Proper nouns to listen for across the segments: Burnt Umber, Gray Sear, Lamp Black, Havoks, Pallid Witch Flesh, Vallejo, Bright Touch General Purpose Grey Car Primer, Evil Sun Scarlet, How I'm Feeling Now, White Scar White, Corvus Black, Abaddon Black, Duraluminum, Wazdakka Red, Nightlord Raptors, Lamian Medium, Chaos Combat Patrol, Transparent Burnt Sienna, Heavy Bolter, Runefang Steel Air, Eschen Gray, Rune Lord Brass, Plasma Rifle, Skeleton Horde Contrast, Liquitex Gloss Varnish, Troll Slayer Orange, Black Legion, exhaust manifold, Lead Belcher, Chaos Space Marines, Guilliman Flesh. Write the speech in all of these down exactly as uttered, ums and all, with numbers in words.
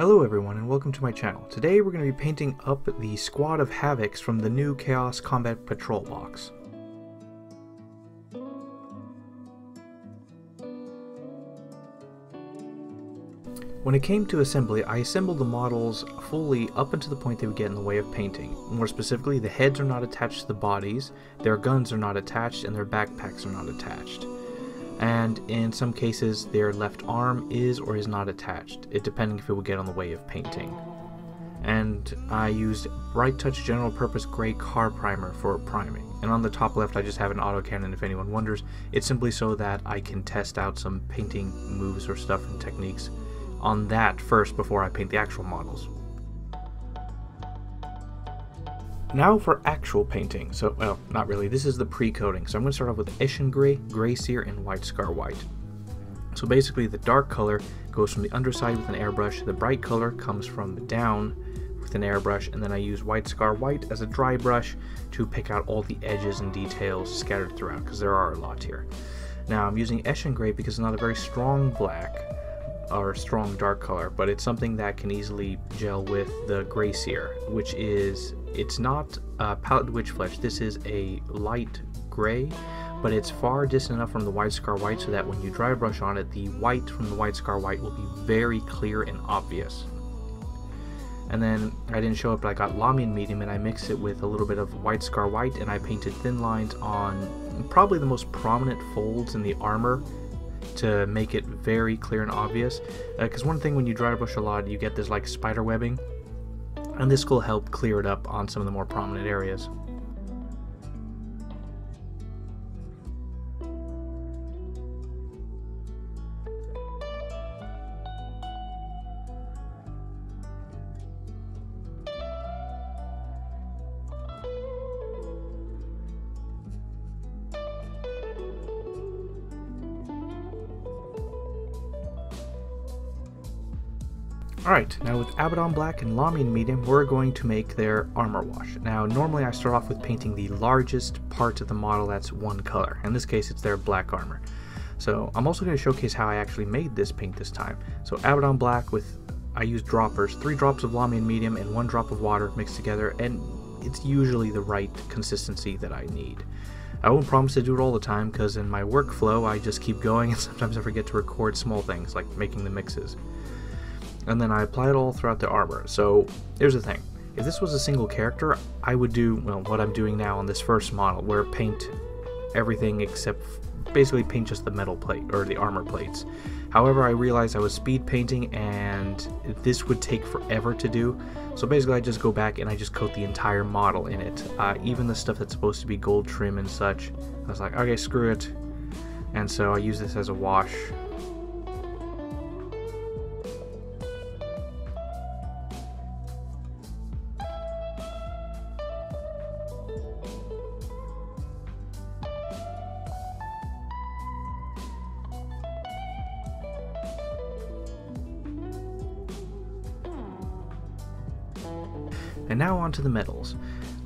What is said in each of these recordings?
Hello everyone and welcome to my channel. Today we're going to be painting up the Squad of Havocs from the new Chaos Combat Patrol box. When it came to assembly, I assembled the models fully up until the point they would get in the way of painting. More specifically, the heads are not attached to the bodies, their guns are not attached, and their backpacks are not attached. And in some cases their left arm is or is not attached, it depending if it would get on the way of painting. And I used Bright Touch General Purpose Grey Car Primer for priming. And on the top left I just have an autocannon if anyone wonders. It's simply so that I can test out some painting moves or stuff and techniques on that first before I paint the actual models. Now for actual painting. So, well, not really. This is the pre-coating. So I'm going to start off with Eschen Gray, Gray Sear, and White Scar White. So basically the dark color goes from the underside with an airbrush, the bright color comes from down with an airbrush, and then I use White Scar White as a dry brush to pick out all the edges and details scattered throughout, because there are a lot here. Now I'm using Eschen Gray because it's not a very strong black or strong dark color, but it's something that can easily gel with the Gray Sear, which is It's not uh, Pallid Witch Flesh. This is a light gray, but it's far distant enough from the White Scar White so that when you dry brush on it, the white from the White Scar White will be very clear and obvious. And then, I didn't show it, but I got Lamian Medium and I mixed it with a little bit of White Scar White, and I painted thin lines on probably the most prominent folds in the armor to make it very clear and obvious. Because uh, one thing, when you dry brush a lot, you get this like spider webbing. And this will help clear it up on some of the more prominent areas. Alright, now with Abaddon Black and Lamian Medium, we're going to make their armor wash. Now, normally I start off with painting the largest part of the model that's one color. In this case, it's their black armor. So, I'm also going to showcase how I actually made this paint this time. So, Abaddon Black with, I used droppers, three drops of Lamian Medium and one drop of water mixed together, and it's usually the right consistency that I need. I won't promise to do it all the time, because in my workflow, I just keep going and sometimes I forget to record small things, like making the mixes. And then I apply it all throughout the armor. So here's the thing, if this was a single character, I would do well, what I'm doing now on this first model, where paint everything except, basically paint just the metal plate, or the armor plates. However, I realized I was speed painting and this would take forever to do, so basically I just go back and I just coat the entire model in it. Uh, even the stuff that's supposed to be gold trim and such, I was like, okay, screw it. And so I use this as a wash. And now onto the metals.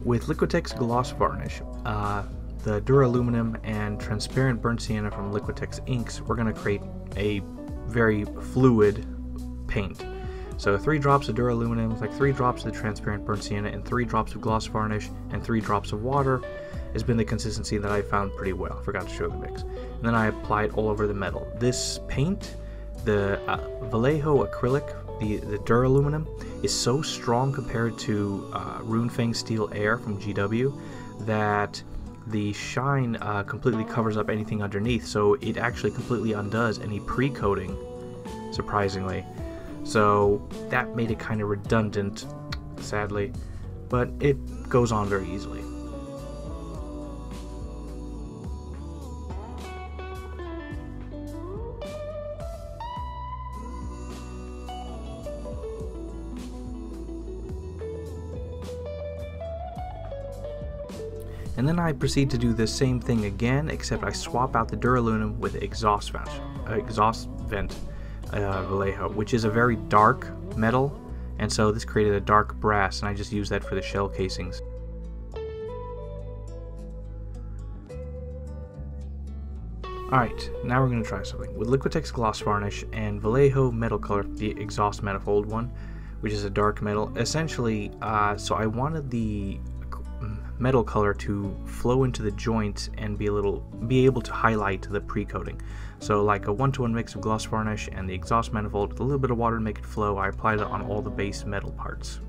With Liquitex Gloss Varnish, uh, the Duraluminum and Transparent Burnt Sienna from Liquitex inks, we're going to create a very fluid paint. So three drops of Duraluminum, like three drops of the Transparent Burnt Sienna, and three drops of Gloss Varnish, and three drops of water has been the consistency that I found pretty well. I forgot to show the mix. And then I apply it all over the metal. This paint, the uh, Vallejo acrylic, The, the Duraluminum, is so strong compared to uh, Runefang Steel Air from G W that the shine uh, completely covers up anything underneath, so it actually completely undoes any pre-coating, surprisingly. So that made it kind of redundant, sadly, but it goes on very easily. And then I proceed to do the same thing again, except I swap out the Duraluminum with exhaust vent, uh, exhaust vent uh, Vallejo, which is a very dark metal, and so this created a dark brass, and I just use that for the shell casings. Alright, now we're going to try something. With Liquitex Gloss Varnish and Vallejo Metal Color, the exhaust manifold one, which is a dark metal, essentially, uh, so I wanted the metal color to flow into the joints and be a little, be able to highlight the pre-coating. So like a one-to-one mix of gloss varnish and the exhaust manifold with a little bit of water to make it flow. I applied it on all the base metal parts.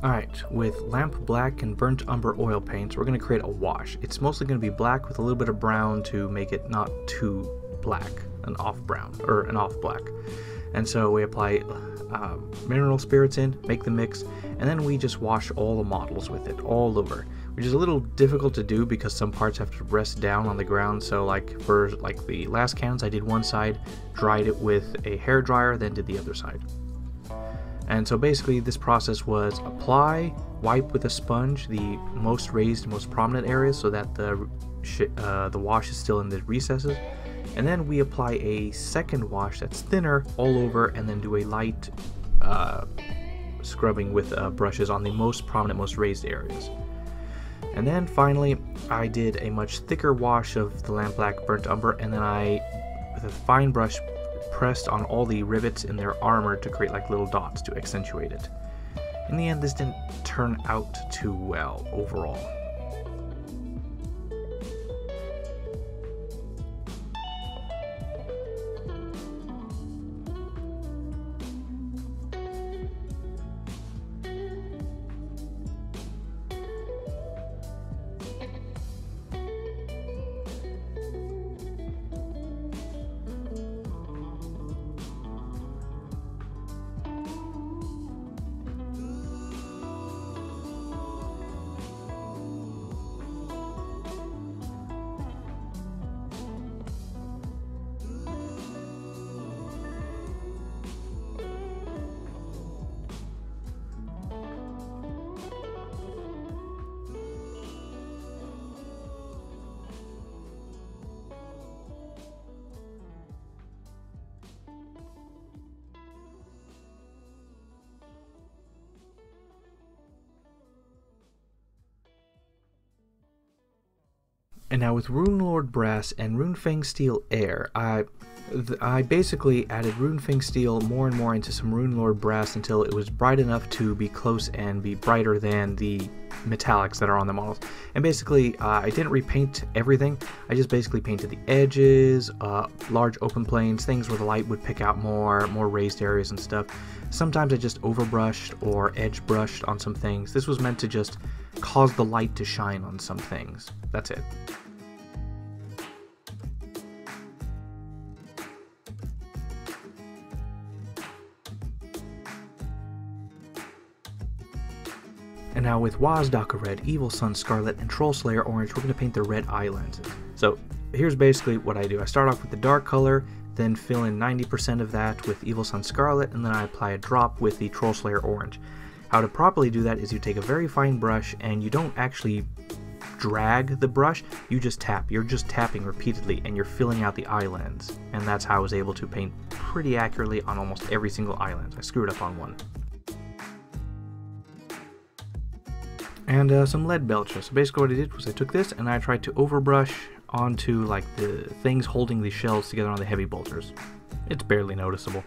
Alright, with Lamp Black and Burnt Umber oil paints, we're going to create a wash. It's mostly going to be black with a little bit of brown to make it not too black, an off brown, or an off black. And so we apply uh, mineral spirits in, make the mix, and then we just wash all the models with it all over, which is a little difficult to do because some parts have to rest down on the ground. So like for like the last cans, I did one side, dried it with a hairdryer, then did the other side. And so basically this process was apply, wipe with a sponge the most raised, most prominent areas so that the uh, the wash is still in the recesses, and then we apply a second wash that's thinner all over, and then do a light uh, scrubbing with uh, brushes on the most prominent, most raised areas. And then finally I did a much thicker wash of the Lamp Black Burnt Umber, and then I, with a fine brush, pressed on all the rivets in their armor to create like little dots to accentuate it. In the end, this didn't turn out too well overall. And now with Rune Lord Brass and Runefang Steel Air, I, I basically added Runefang Steel more and more into some Rune Lord Brass until it was bright enough to be close and be brighter than the metallics that are on the models. And basically, uh, I didn't repaint everything. I just basically painted the edges, uh, large open planes, things where the light would pick out more, more raised areas and stuff. Sometimes I just overbrushed or edge brushed on some things. This was meant to just cause the light to shine on some things. That's it. And now with Wazdakka Red, Evil Sun Scarlet, and Troll Slayer Orange, we're going to paint the red eye lenses. So here's basically what I do. I start off with the dark color, then fill in ninety percent of that with Evil Sun Scarlet, and then I apply a drop with the Troll Slayer Orange. How to properly do that is you take a very fine brush, and you don't actually drag the brush, you just tap. You're just tapping repeatedly, and you're filling out the eye lens. And that's how I was able to paint pretty accurately on almost every single eye lens. I screwed up on one. And uh, some lead belcher. So basically what I did was I took this and I tried to overbrush onto like the things holding the shells together on the heavy bolters. It's barely noticeable.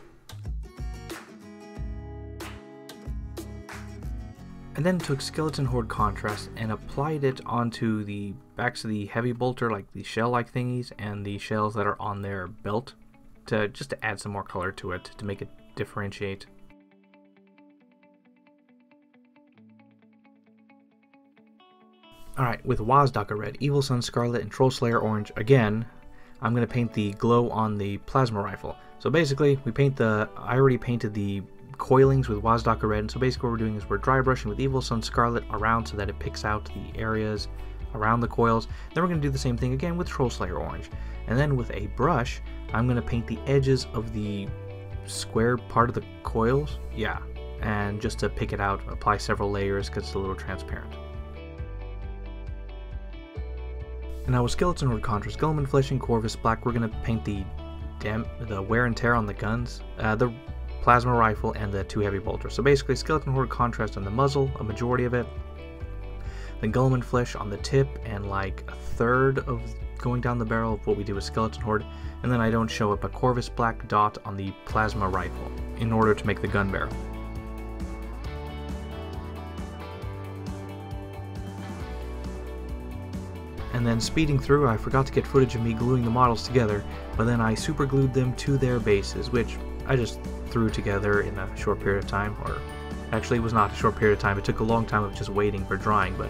And then took Skeleton Horde Contrast and applied it onto the backs of the heavy bolter, like the shell-like thingies, and the shells that are on their belt, to just to add some more color to it, to make it differentiate. Alright, with Wazdakka Red, Evil Sun Scarlet, and Troll Slayer Orange, again, I'm going to paint the glow on the Plasma Rifle. So basically, we paint the, I already painted the coilings with Wazdakka Red, and so basically what we're doing is we're dry brushing with Evil Sun Scarlet around so that it picks out the areas around the coils. Then we're going to do the same thing again with Troll Slayer Orange. And then with a brush, I'm going to paint the edges of the square part of the coils. Yeah. And just to pick it out, apply several layers because it's a little transparent. And now with Skeleton Horde Contrast, Guilliman Flesh, and Corvus Black, we're going to paint the dam the wear and tear on the guns, uh, the Plasma Rifle, and the two Heavy Bolters. So basically, Skeleton Horde Contrast on the muzzle, a majority of it. Then Guilliman Flesh on the tip, and like a third of going down the barrel of what we do with Skeleton Horde. And then I don't show up a Corvus Black dot on the Plasma Rifle in order to make the gun barrel. And then speeding through, I forgot to get footage of me gluing the models together, but then I super glued them to their bases, which I just threw together in a short period of time, or actually it was not a short period of time, it took a long time of just waiting for drying, but,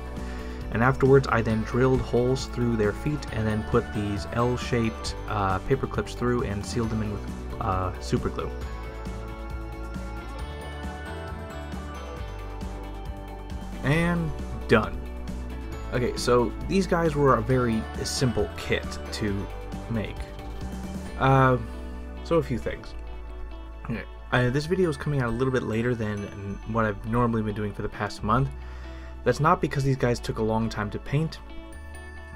and afterwards I then drilled holes through their feet and then put these L-shaped uh, paper clips through and sealed them in with uh, super glue. And done. Okay, so these guys were a very simple kit to make. Uh, so a few things. Okay. Uh, this video is coming out a little bit later than what I've normally been doing for the past month. That's not because these guys took a long time to paint.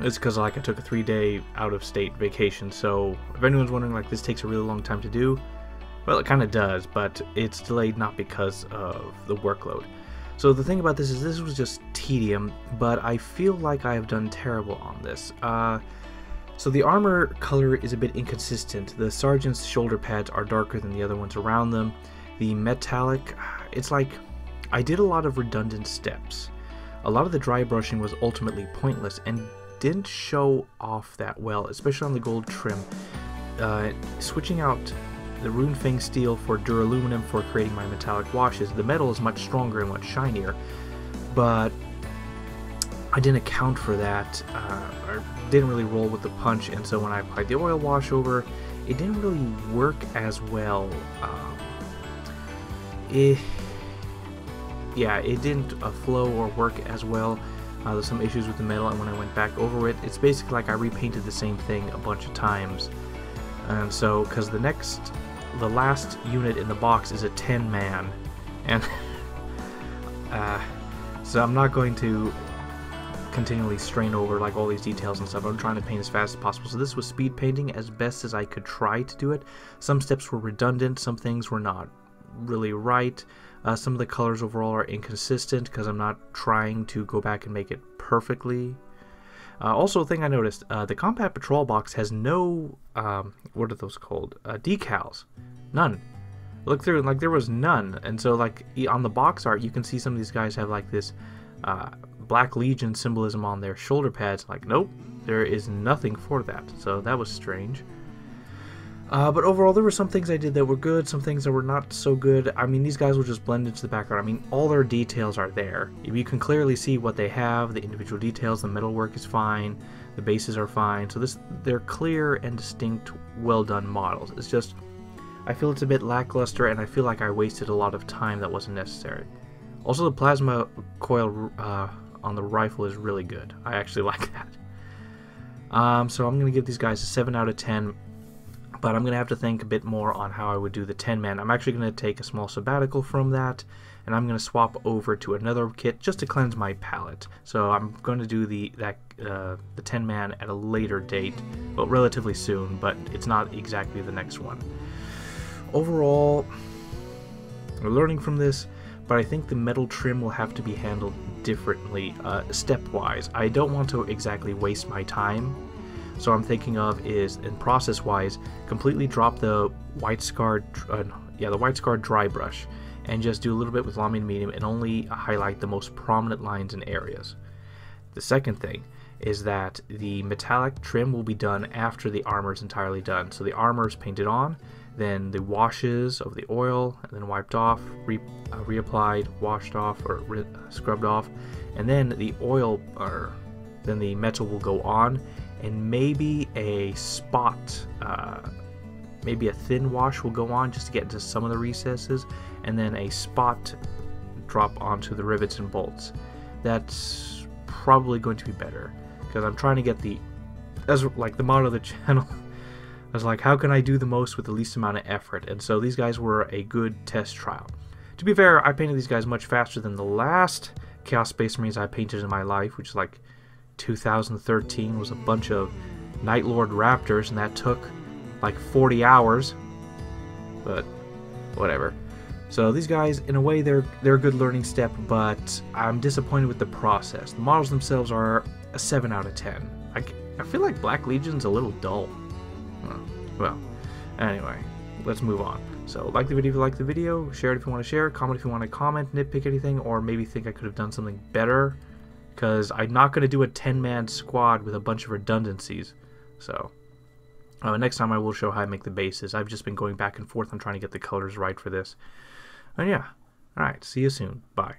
It's because like I took a three-day out-of-state vacation. So if anyone's wondering, like this takes a really long time to do, well, it kind of does, but it's delayed not because of the workload. So the thing about this is this was just tedium, but I feel like I have done terrible on this. Uh, so the armor color is a bit inconsistent. The sergeant's shoulder pads are darker than the other ones around them. The metallic, it's like I did a lot of redundant steps. A lot of the dry brushing was ultimately pointless and didn't show off that well, especially on the gold trim. Uh, switching out the Runefang Steel for Duraluminum for creating my metallic washes. The metal is much stronger and much shinier, but I didn't account for that, uh, or didn't really roll with the punch, and so when I applied the oil wash over, it didn't really work as well. Um, it, yeah, it didn't uh, flow or work as well. Uh, there's some issues with the metal, and when I went back over it, it's basically like I repainted the same thing a bunch of times. And so, because the next... the last unit in the box is a ten man, and uh, so I'm not going to continually strain over like all these details and stuff. I'm trying to paint as fast as possible, so this was speed painting as best as I could try to do it. Some steps were redundant, some things were not really right, uh, some of the colors overall are inconsistent because I'm not trying to go back and make it perfectly. Uh, also, a thing I noticed, uh, the Combat Patrol box has no, um, what are those called, uh, decals. None. Look through, and like, there was none. And so, like, on the box art, you can see some of these guys have, like, this uh, Black Legion symbolism on their shoulder pads. Like, nope, there is nothing for that. So that was strange. Uh, but overall, there were some things I did that were good, some things that were not so good. I mean, these guys will just blend into the background. I mean, all their details are there. You can clearly see what they have, the individual details, the metalwork is fine, the bases are fine. So this, they're clear and distinct, well-done models. It's just, I feel it's a bit lackluster, and I feel like I wasted a lot of time that wasn't necessary. Also, the plasma coil uh, on the rifle is really good. I actually like that. Um, so I'm going to give these guys a seven out of ten. But I'm going to have to think a bit more on how I would do the ten man. I'm actually going to take a small sabbatical from that, and I'm going to swap over to another kit just to cleanse my palette. So I'm going to do the that uh, the ten man at a later date, but relatively soon, but it's not exactly the next one. Overall, we're learning from this, but I think the metal trim will have to be handled differently, uh, stepwise. I don't want to exactly waste my time. So I'm thinking of is, in process-wise, completely drop the White Scar, uh, yeah, the White Scar dry brush, and just do a little bit with Lamian Medium and only highlight the most prominent lines and areas. The second thing is that the metallic trim will be done after the armor is entirely done. So the armor is painted on, then the washes of the oil, and then wiped off, re uh, reapplied, washed off, or re scrubbed off, and then the oil, or then the metal will go on. And maybe a spot, uh, maybe a thin wash will go on just to get into some of the recesses, and then a spot drop onto the rivets and bolts. That's probably going to be better. because I'm trying to get the, as like the motto of the channel, I was like, how can I do the most with the least amount of effort? And so these guys were a good test trial. To be fair, I painted these guys much faster than the last Chaos Space Marines I painted in my life, which is like two thousand thirteen, was a bunch of Nightlord Raptors, and that took like forty hours, but whatever. So these guys, in a way, they're they're a good learning step, but I'm disappointed with the process. The models themselves are a seven out of ten. I, I feel like Black Legion's a little dull. Well, anyway, let's move on. So, like the video if you like the video, share it if you want to share, comment if you want to comment, nitpick anything, or maybe think I could have done something better, because I'm not going to do a ten-man squad with a bunch of redundancies. So, uh, next time I will show how I make the bases. I've just been going back and forth on trying to get the colors right for this. And yeah, alright, see you soon. Bye.